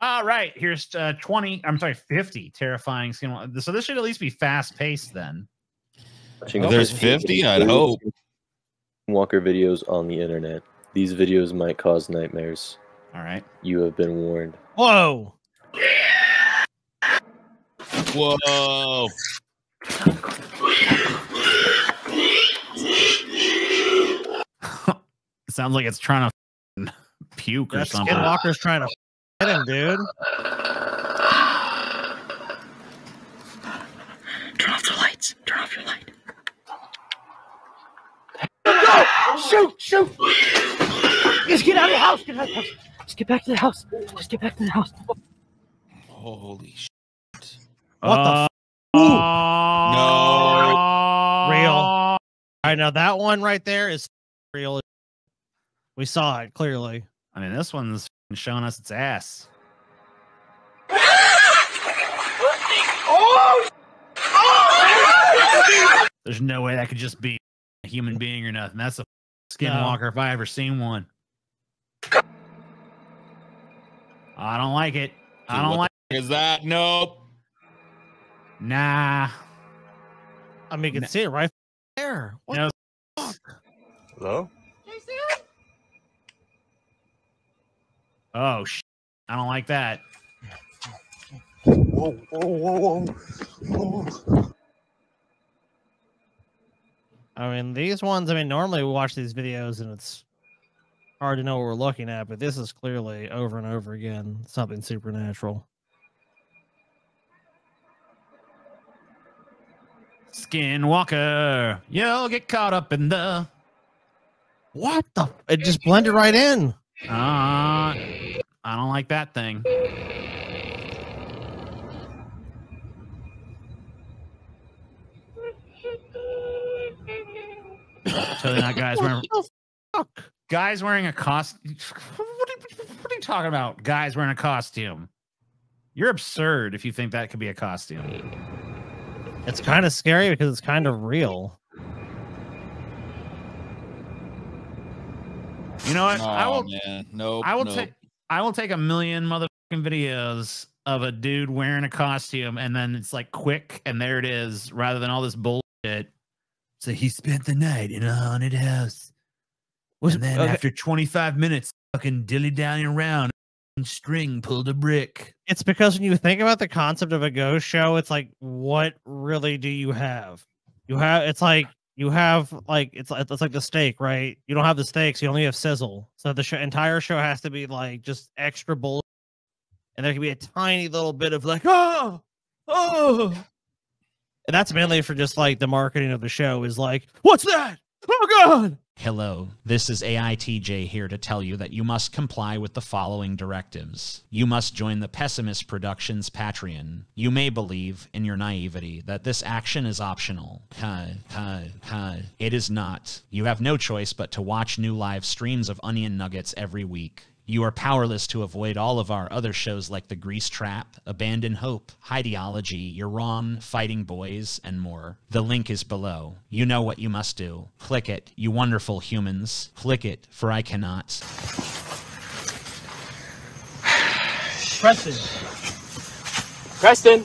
All right, here's 50 terrifying skinwalkers. So this should at least be fast-paced then. There's 50, I'd hope. Walker videos on the internet. These videos might cause nightmares. All right. You have been warned. Whoa. Yeah. Whoa. It sounds like it's trying to puke or something. Skinwalker's trying to hit him, dude. Turn off the lights. Turn off your light. No! Shoot! Shoot! Just get out of the house! Get out of the house! Just get back to the house! Just get back to the house! Holy shit! What the? No! Real. All right, now that one right there is real. We saw it clearly. I mean, this one's showing us its ass. There's no way that could just be a human being or nothing. That's a skinwalker if I ever seen one. I don't like it. I don't like it. Is that? Nope. Nah. I mean, you can see it right there. What the fuck? Hello? Can you see it? Oh, shit. I don't like that. Whoa, whoa, whoa, whoa. I mean, these ones, I mean, normally we watch these videos and it's hard to know what we're looking at, but this is clearly over and over again something supernatural. Skinwalker, you'll get caught up in the... What the... It just blended right in. I don't like that thing. Totally not guys wearing... Guys wearing a costume. What are you talking about? Guys wearing a costume. You're absurd if you think that could be a costume. It's kind of scary because it's kind of real. You know what? I will take a million motherfucking videos of a dude wearing a costume and then it's like quick and there it is, rather than all this bullshit. So he spent the night in a haunted house. And then after 25 minutes, fucking dilly dallying around, and string pulled a brick. It's because when you think about the concept of a ghost show, it's like, what really do you have? It's like the steak, right? You don't have the steaks, you only have sizzle. So the entire show has to be like just extra bullshit. And there can be a tiny little bit of like, oh, oh. And that's mainly for just like the marketing of the show is like, what's that? Oh God. Hello, this is AI TJ here to tell you that you must comply with the following directives. You must join the Pessimist Productions Patreon. You may believe in your naivety that this action is optional. It is not. You have no choice but to watch new live streams of Onion Nuggetz every week. You are powerless to avoid all of our other shows like The Grease Trap, Abandon Hope, Highdeology, You're Wrong, Fighting Boys, and more. The link is below. You know what you must do. Click it, you wonderful humans. Click it, for I cannot. Preston. Preston!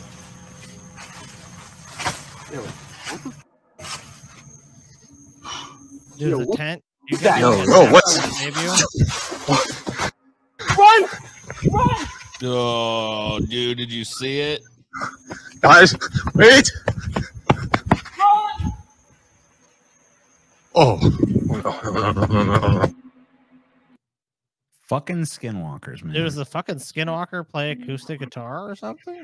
Dude, yo, the tent? No, what? Run! Run! Oh, dude, did you see it? Guys, wait! Run! Oh. Fucking skinwalkers, man. Dude, does the fucking skinwalker play acoustic guitar or something?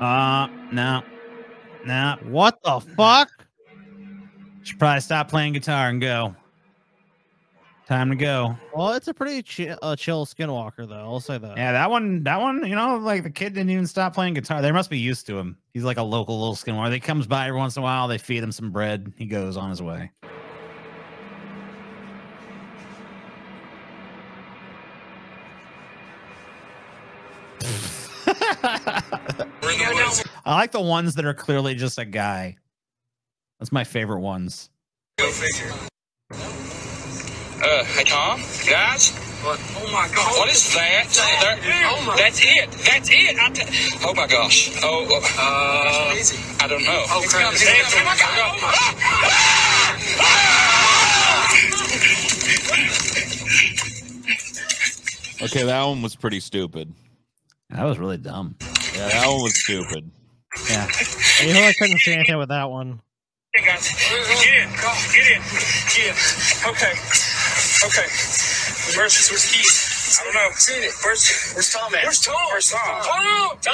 No. No. What the fuck? Should probably stop playing guitar and go. Time to go. Well, it's a pretty chill skinwalker, though. I'll say that. Yeah, that one, you know, like the kid didn't even stop playing guitar. They must be used to him. He's like a local little skinwalker. He comes by every once in a while. They feed him some bread. He goes on his way. I like the ones that are clearly just a guy. That's my favorite ones. Go figure. Hi, Tom. Guys, What? Oh my God! What is that? That's it! Oh my gosh! Oh, crazy. I don't know. Oh, it's coming! Oh my God! Oh. Okay, that one was pretty stupid. That was really dumb. Yeah, that one was stupid. Yeah, you know I couldn't see anything with that one. Hey guys, get in. Okay. Where's Keith? I don't know. Seen it. Where's Tom at? Where's Tom? Tom!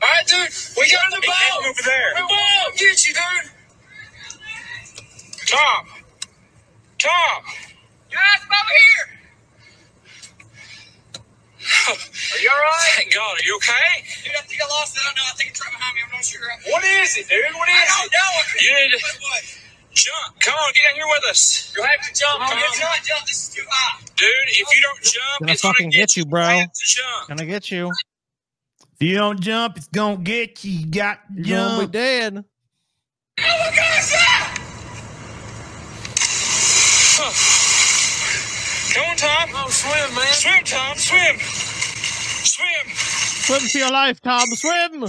All right, dude. We got the ball over there. The ball. Get you, dude. Tom. Guys, I'm over here. Are you alright? Thank God, are you okay? Dude, I think I lost it. I don't know. I think it's right behind me. I'm not sure. What is it, dude? What is it? I don't know. You need to jump. Come on, get in here with us. You have to jump. Come on, jump. This is too high. Dude, if you don't jump, it's going to get you, bro. It's going to get you. If you don't jump, it's going to get you. You got to jump. You're dead. Oh, my gosh. Come on, Tom. Come on, swim, man. Swim, Tom. Swim. Swim for your life, Tom. Swim. Oh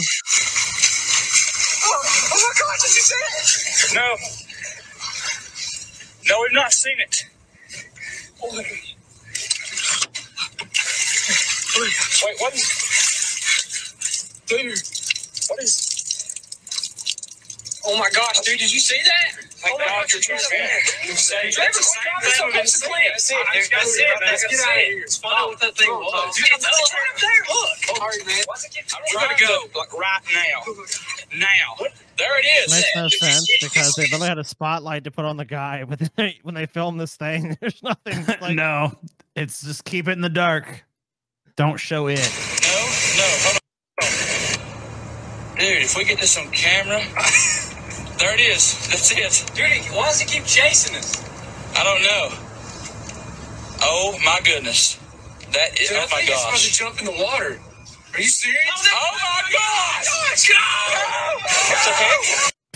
my God, did you see it? No, we've not seen it. Oh. Wait, what is... Dude, what is... Oh my gosh, dude, did you see that? Like, oh my God, you're Look, there it is. Makes no sense because they really had a spotlight to put on the guy, but when they filmed this thing, there's nothing. Like... No, it's just keep it in the dark. Don't show it. No, dude. If we get this on camera. There it is. That's it. Dude, why does he keep chasing us? I don't know. Oh, my goodness. That is, dude, oh, my gosh. I think he's supposed to jump in the water. Are you serious? Oh, my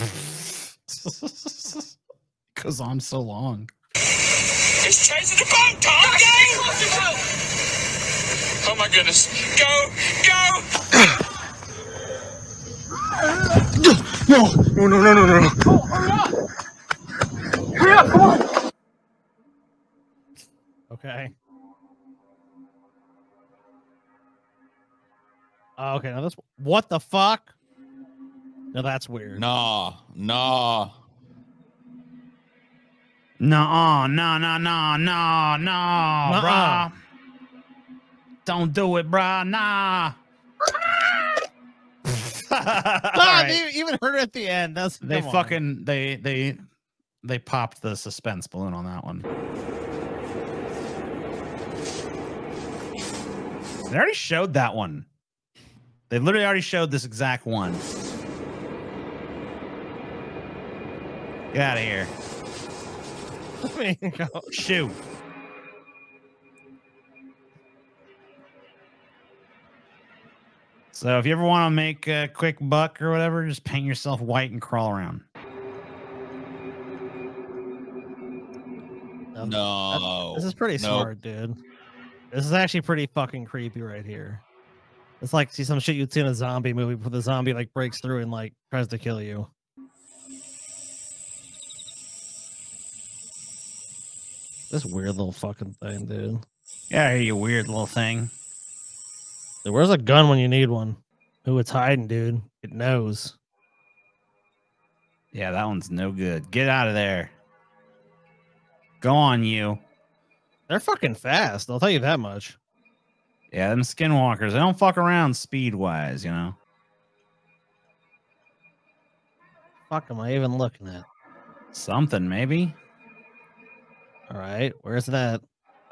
gosh! It's okay. Because I'm so long. It's chasing the boat, Tom! Oh, my goodness. Go! No. Oh, hurry up, come on. Okay. Okay, now this, what the fuck? Now that's weird. Nah, brah. Don't do it, brah, nah. They even heard it at the end. They popped the suspense balloon on that one. They already showed that one. They literally already showed this exact one. Get out of here. Let me go. Shoot. So if you ever want to make a quick buck or whatever, just paint yourself white and crawl around. No. This is pretty smart, dude. This is actually pretty fucking creepy right here. It's like see some shit you'd see in a zombie movie before the zombie like breaks through and like tries to kill you. This weird little fucking thing, dude. Yeah, you weird little thing. Where's a gun when you need one? Ooh, it's hiding, dude. It knows. Yeah, that one's no good. Get out of there. Go on, you. They're fucking fast. I'll tell you that much. Yeah, them skinwalkers. They don't fuck around speed-wise, you know? Fuck am I even looking at? Something, maybe. All right, where's that?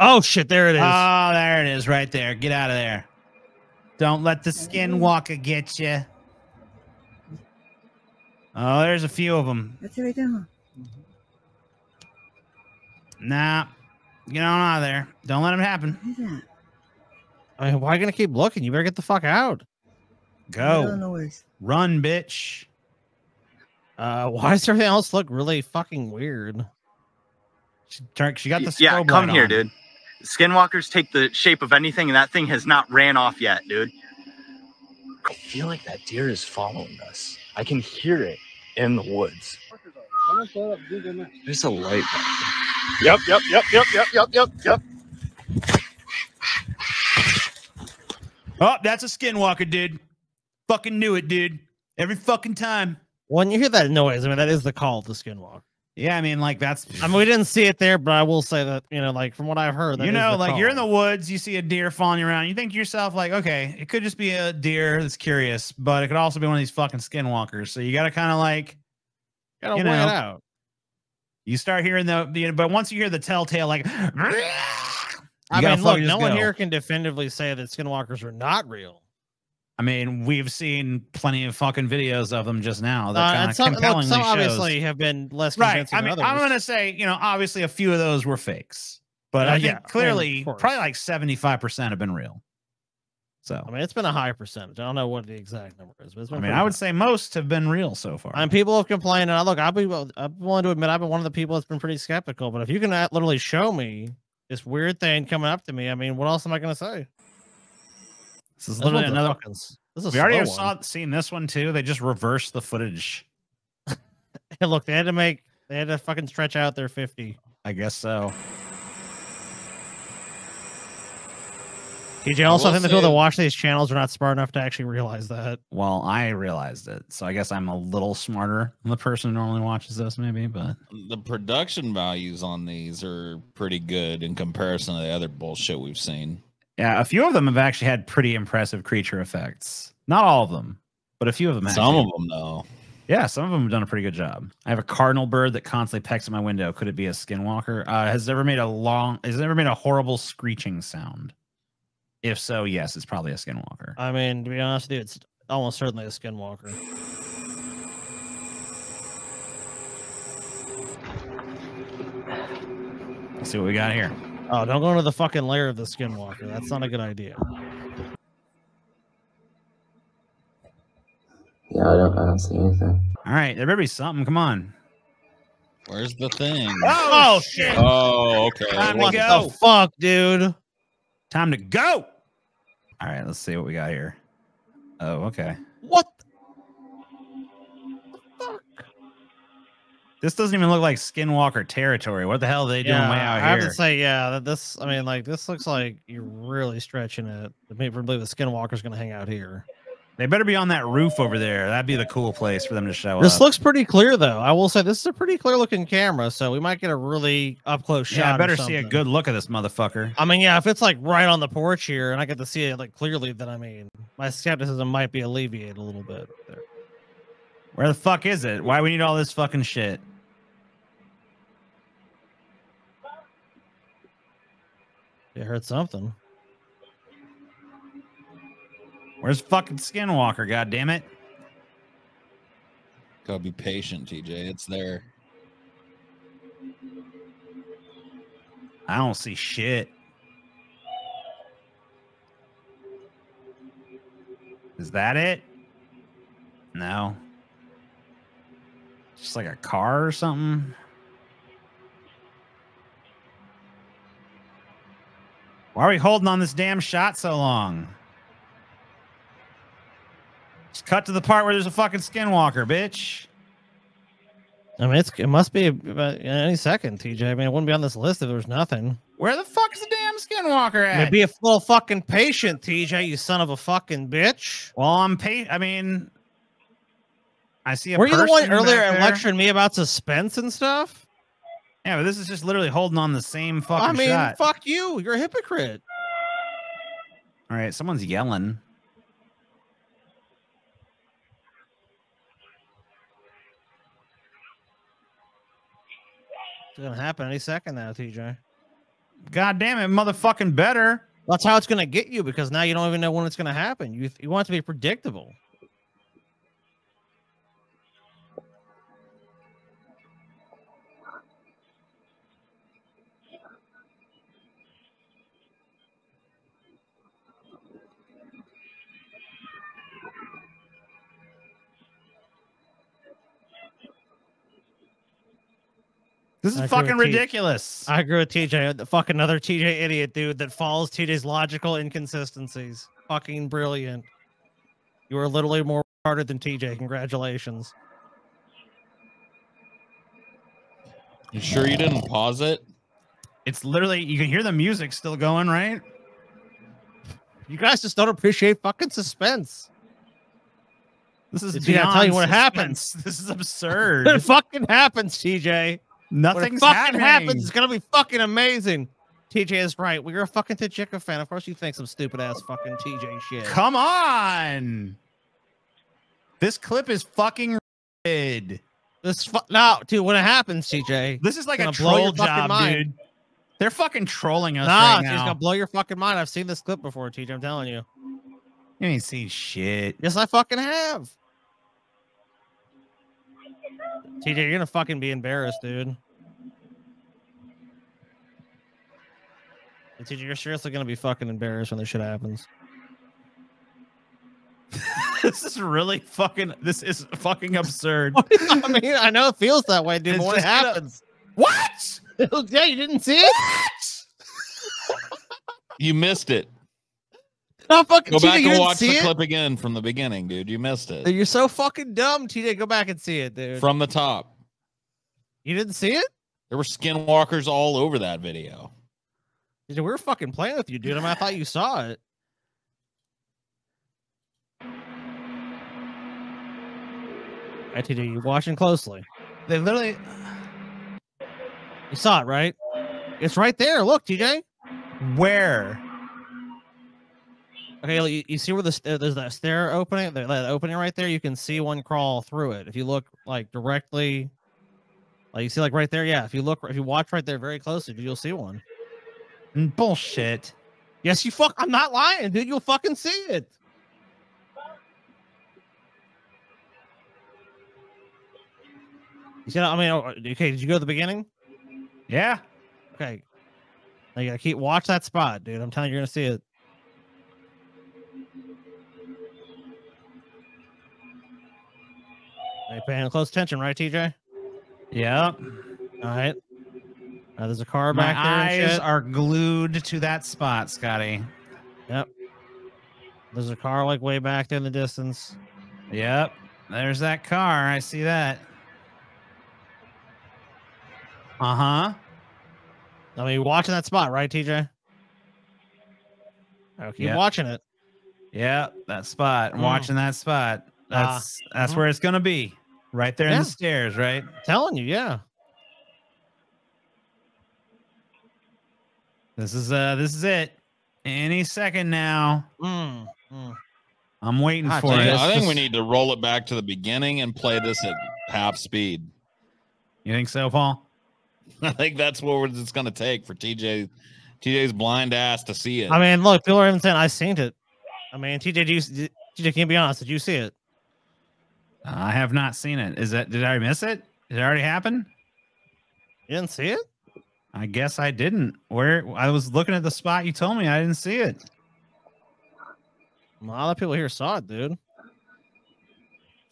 Oh, shit, there it is. Oh, there it is right there. Get out of there. Don't let the skinwalker get you. Oh, there's a few of them. That's right down. Nah, get on out of there. Don't let them happen. I mean, why are you gonna keep looking? You better get the fuck out. Go. Run, bitch. Why does everything else look really fucking weird? She got the strobe light on. Yeah, come here, dude. Skinwalkers take the shape of anything, and that thing has not ran off yet, dude. I feel like that deer is following us. I can hear it in the woods. There's a light back there. Yep. Oh, that's a skinwalker, dude. Fucking knew it, dude. Every fucking time. When you hear that noise, I mean, that is the call of the skinwalker. Yeah, I mean, like, that's... I mean, we didn't see it there, but I will say that, you know, like, from what I've heard... You know, like, you're in the woods, you see a deer fawning around, you think to yourself, like, okay, it could just be a deer that's curious, but it could also be one of these fucking skinwalkers, so you gotta kind of, like... Gotta weigh it out. You start hearing the... You know, but once you hear the telltale, like... I mean, look, no one here can definitively say that skinwalkers are not real. I mean, we've seen plenty of fucking videos of them just now. That some obviously have been less convincing than others. I'm going to say, you know, obviously a few of those were fakes. But I think clearly probably like 75% have been real. So I mean, it's been a high percentage. I don't know what the exact number is. But it's been I would say most have been real so far. And people have complained. And look, I'm willing to admit I've been one of the people that's been pretty skeptical. But if you can literally show me this weird thing coming up to me, I mean, what else am I going to say? This is literally another one. We already seen this one too. They just reversed the footage. Hey, look, they had to fucking stretch out their 50. I guess so. TJ, also I think the people that watch these channels are not smart enough to actually realize that. Well, I realized it, so I guess I'm a little smarter than the person who normally watches this, maybe. But the production values on these are pretty good in comparison to the other bullshit we've seen. Yeah, a few of them have actually had pretty impressive creature effects. Not all of them, but a few of them have. Some of them, though. Yeah, some of them have done a pretty good job. I have a cardinal bird that constantly pecks at my window. Could it be a skinwalker? Has never made a horrible screeching sound? If so, yes, it's probably a skinwalker. I mean, to be honest with you, it's almost certainly a skinwalker. Let's see what we got here. Oh, don't go into the fucking lair of the skinwalker. That's not a good idea. Yeah, I don't see anything. All right, there better be something. Come on. Where's the thing? Oh shit! Oh, okay. Time to go. What the fuck, dude? Time to go. All right, let's see what we got here. Oh, okay. What the fuck? This doesn't even look like skinwalker territory. What the hell are they doing way out here? I have to say, yeah, this, I mean, like, this looks like you're really stretching it. I mean, I believe the skinwalker's going to hang out here. They better be on that roof over there. That'd be the cool place for them to show up. This looks pretty clear, though. I will say this is a pretty clear-looking camera, so we might get a really up-close shot. Yeah, I better see a good look at this motherfucker. I mean, yeah, if it's, like, right on the porch here and I get to see it, like, clearly, then, I mean, my skepticism might be alleviated a little bit there. Where the fuck is it? Why we need all this fucking shit? You heard something. Where's fucking skinwalker, goddammit? Gotta be patient, TJ. It's there. I don't see shit. Is that it? No. Just like a car or something. Why are we holding on this damn shot so long? Just cut to the part where there's a fucking skinwalker, bitch. I mean, it must be any second, TJ. I mean, it wouldn't be on this list if there was nothing. Where the fuck is the damn skinwalker at? I mean, be a little fucking patient, TJ, you son of a fucking bitch. Well, I'm patient. I mean... I see a person. Were you the one earlier lecturing me about suspense and stuff? Yeah, but this is just literally holding on the same fucking shot. I mean, fuck you. You're a hypocrite. All right, someone's yelling. It's going to happen any second now, TJ. God damn it, motherfucking better. That's how it's going to get you, because now you don't even know when it's going to happen. You want it to be predictable. This is fucking ridiculous. I agree with TJ. The fucking other TJ idiot dude that follows TJ's logical inconsistencies. Fucking brilliant. You are literally more retarded than TJ. Congratulations. You sure you didn't pause it? It's literally, you can hear the music still going, right? You guys just don't appreciate fucking suspense. This is beyond. I tell you what happens. This is absurd. It fucking happens, TJ. Nothing's fucking happens. It's gonna be fucking amazing. TJ is right. Well, you're a fucking Tajika fan. Of course, you think some stupid ass fucking TJ shit. Come on. This clip is fucking red. This no, dude. When it happens, TJ, this is like a troll job, dude. They're fucking trolling us right now. It's gonna blow your fucking mind. I've seen this clip before, TJ. I'm telling you. You ain't seen shit. Yes, I fucking have. TJ, you're gonna fucking be embarrassed, dude. And TJ, you're seriously gonna be fucking embarrassed when this shit happens. This is fucking absurd. I mean, I know it feels that way, dude. But when it happens, what? Yeah, you didn't see it. What? You missed it. No, fucking go back and watch the clip again from the beginning, dude. You missed it. You're so fucking dumb, TJ. Go back and see it, dude. From the top. You didn't see it? There were skinwalkers all over that video. Dude, we were fucking playing with you, dude. I mean, I thought you saw it. All right, TJ, you're watching closely. They literally... You saw it, right? It's right there. Look, TJ. Where? Okay, you see where there's that stair opening, that opening right there. You can see one crawl through it. If you look like directly, like you see like right there. Yeah, if you look, if you watch right there very closely, you'll see one. Bullshit. Yes, you fuck. I'm not lying, dude. You'll fucking see it. You see, I mean, okay. Did you go to the beginning? Yeah. Okay. Now you gotta keep watch that spot, dude. I'm telling you, you're gonna see it. Are you paying close attention, right, TJ? Yeah. All right. Now, there's a car back there. My eyes are glued to that spot, Scotty. Yep. There's a car like way back there in the distance. Yep. There's that car. I see that. Uh-huh. I mean, you're watching that spot, right, TJ? Okay. You're watching it. Yeah, that spot. I'm watching that spot. That's where it's gonna be, right there in the stairs, right? I'm telling you, yeah. This is it. Any second now. I'm waiting for it. I think we need to roll it back to the beginning and play this at half speed. You think so, Paul? I think that's what it's gonna take for TJ's blind ass to see it. I mean, look, people are even saying I seen it. I mean, TJ, can you be honest? Did you see it? I have not seen it. Is that, did I miss it? Did it already happen? You didn't see it? I guess I didn't. Where I was looking at the spot you told me, I didn't see it. A lot of people here saw it, dude.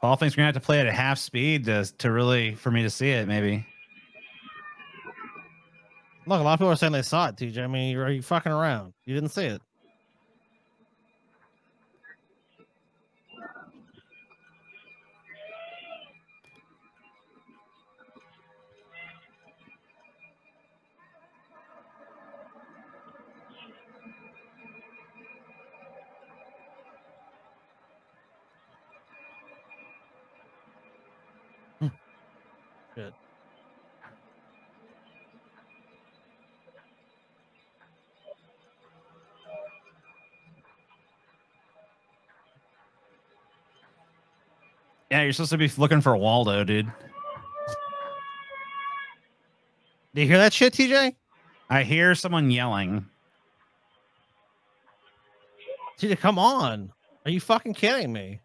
Paul thinks we're gonna have to play it at half speed to really for me to see it, maybe. Look, a lot of people are saying they saw it, TJ. I mean, are you fucking around? You didn't see it. Yeah, you're supposed to be looking for Waldo, dude. Do you hear that shit, TJ? I hear someone yelling. TJ, come on. Are you fucking kidding me?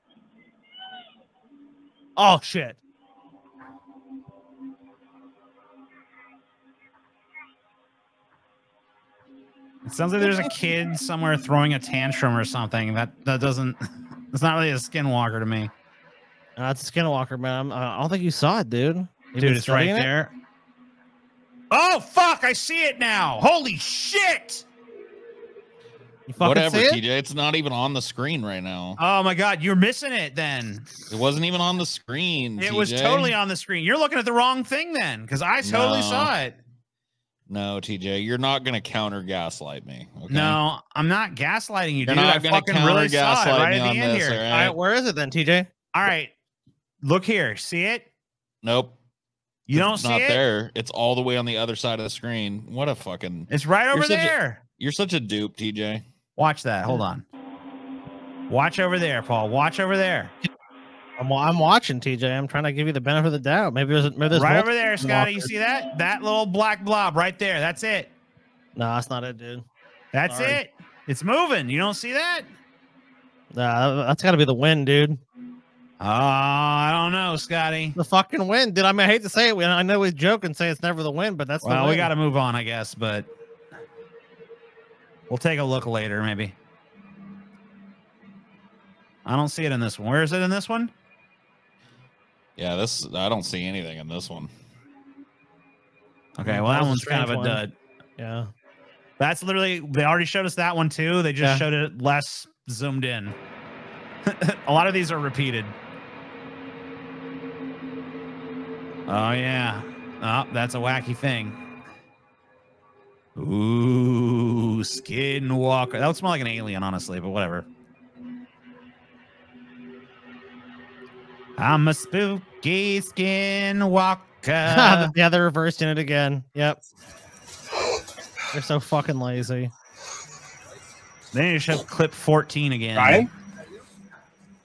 Oh, shit. It sounds like there's a kid somewhere throwing a tantrum or something. That doesn't... It's not really a skinwalker to me. That's a skinwalker, man. I don't think you saw it, dude. Dude, it's right there. Oh, fuck, I see it now. Holy shit. You fucking whatever, see it? TJ. It's not even on the screen right now. Oh, my God. You're missing it then. It wasn't even on the screen. It was totally on the screen. You're looking at the wrong thing then, because I totally saw it. No, TJ, you're not going to counter gaslight me. Okay? No, I'm not gaslighting you, dude. You're not going to counter gaslight me on this. All right, where is it then, TJ? All right. Look here. See it? Nope. You don't see it? It's not there. It's all the way on the other side of the screen. What a fucking... It's right over there. You're such a dupe, TJ. Watch that. Hold on. Watch over there, Paul. Watch over there. I'm watching, TJ. I'm trying to give you the benefit of the doubt. Maybe there's right over there, Scotty. You see that? That little black blob right there. That's it. No, that's not it, dude. That's it. It's moving. You don't see that? Nah, that's got to be the wind, dude. Oh, I don't know, Scotty. The fucking wind, dude. I mean, I hate to say it. I know we joke and say it's never the wind, but that's the wind. Well, we got to move on, I guess, but... We'll take a look later, maybe. I don't see it in this one. Where is it in this one? Yeah, this I don't see anything in this one. Okay, well, that one's kind of a dud. Yeah. That's literally, they already showed us that one, too. They just showed it less zoomed in. A lot of these are repeated. Oh, yeah. Oh, that's a wacky thing. Ooh, skinwalker. That would smell like an alien, honestly, but whatever. I'm a spooky skinwalker. Yeah, they're reversing it again. Yep. They're so fucking lazy. They need to show clip 14 again. Ryan?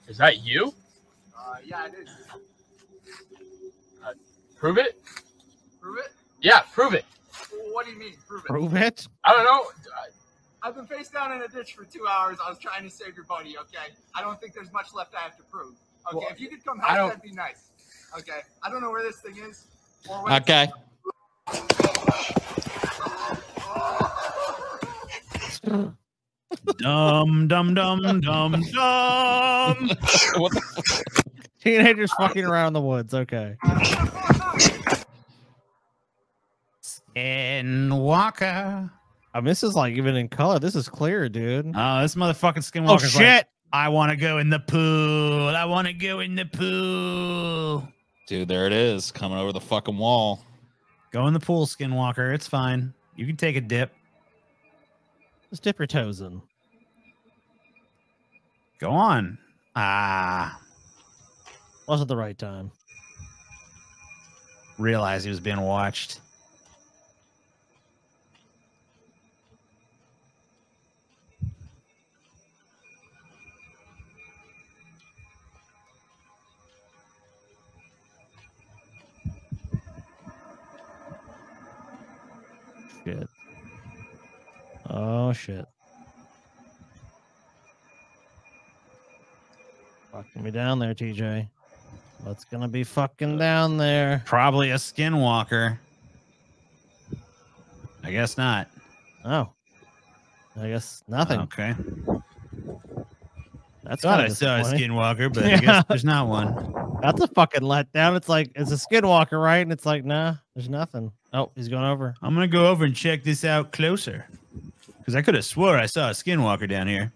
Is that you? Yeah, it is. Prove it? Prove it? Yeah, prove it. What do you mean, prove it? Prove it? I don't know. I've been face down in a ditch for 2 hours. I was trying to save your buddy, okay? I don't think there's much left I have to prove. Okay, well, if you could come help, that'd be nice. Okay, I don't know where this thing is. Or what. Okay. Dum, dum, dum, dum, dum. Teenagers fucking around in the woods, okay. Skinwalker. I mean, this is like even in color. This is clear, dude. Oh, this motherfucking skinwalker. Oh shit! Like, I want to go in the pool. I want to go in the pool. Dude, there it is, coming over the fucking wall. Go in the pool, skinwalker. It's fine. You can take a dip. Just dip your toes in. Go on. Ah, wasn't the right time. Realized he was being watched. Shit. Oh, shit. Fucking me down there, TJ. What's gonna be fucking down there? Probably a skinwalker. I guess not. Oh. I guess nothing. Okay. That's thought I saw a skinwalker, but I guess there's not one. That's a fucking letdown. It's like, it's a skinwalker, right? And it's like, nah, there's nothing. Oh, he's going over. I'm going to go over and check this out closer. Because I could have swore I saw a skinwalker down here.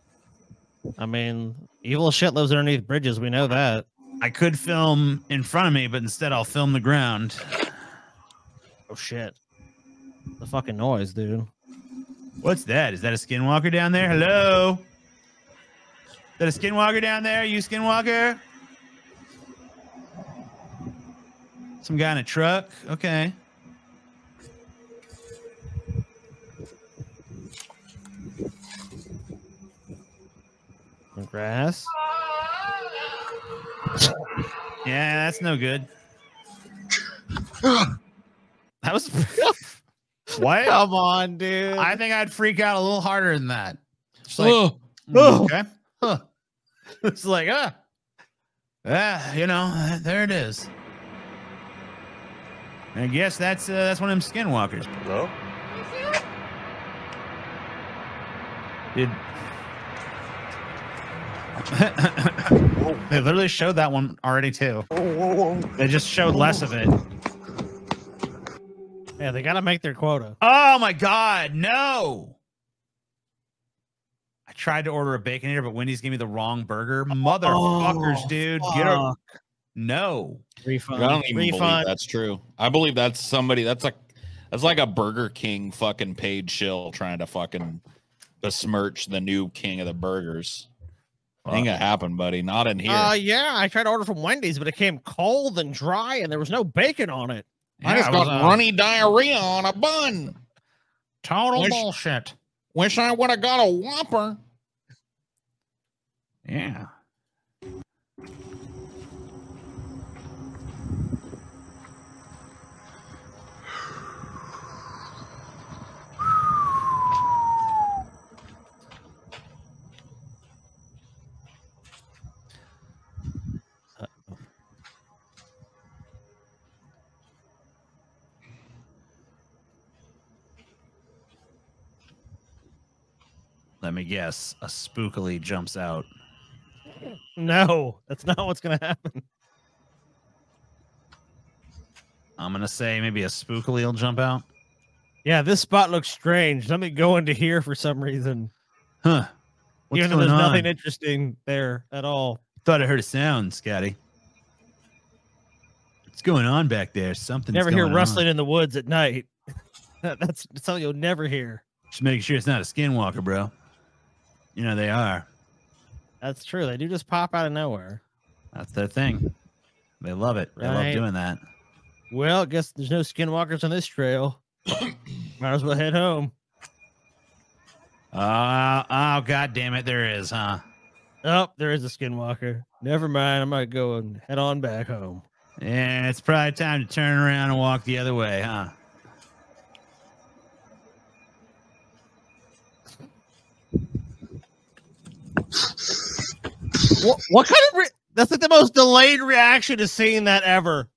I mean, evil shit lives underneath bridges. We know that. I could film in front of me, but instead I'll film the ground. Oh, shit. The fucking noise, dude. What's that? Is that a skinwalker down there? Hello? Is that a skinwalker down there? You skinwalker? Some guy in a truck? Okay. Grass. Yeah, that's no good. That was what? Come on, dude. I think I'd freak out a little harder than that. Just like, okay. Huh. It's like, ah, you know, there it is. And I guess that's one of them skinwalkers. Hello? Dude. They literally showed that one already too. They just showed less of it. Yeah, Yeah, they got to make their quota. Oh, my God. No. I tried to order a Baconator, but Wendy's gave me the wrong burger. Motherfuckers, dude. Fuck. Get a... No. Refund. I don't even believe that's true. I believe that's somebody. That's like a Burger King fucking paid shill trying to fucking besmirch the new king of the burgers. Ain't gonna happen, buddy. Not in here. Yeah, I tried to order from Wendy's, but it came cold and dry, and there was no bacon on it. Yeah, I just got runny diarrhea on a bun. Total bullshit. Wish I would have got a Whopper. Yeah. Let me guess, a spookily jumps out. No, that's not what's going to happen. I'm going to say maybe a spookily will jump out. Yeah, this spot looks strange. Let me go into here for some reason. Huh. What's Even though there's nothing interesting there at all. Thought I heard a sound, Scotty. What's going on back there? Something's going on. Never hear rustling in the woods at night. That's something you'll never hear. Just making sure it's not a skinwalker, bro. You know they are. That's true. They do just pop out of nowhere. That's their thing. They love it. Right. They love doing that. Well, I guess there's no skinwalkers on this trail. Might as well head home. Oh, God damn it. There is, huh? Oh, there is a skinwalker. Never mind. I might go and head on back home. Yeah, it's probably time to turn around and walk the other way, huh? What kind of that's like the most delayed reaction to seeing that ever.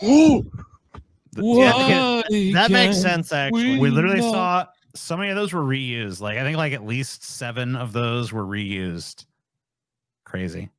That makes sense. Actually, we literally saw so many of those were reused. Like I think like at least 7 of those were reused. Crazy.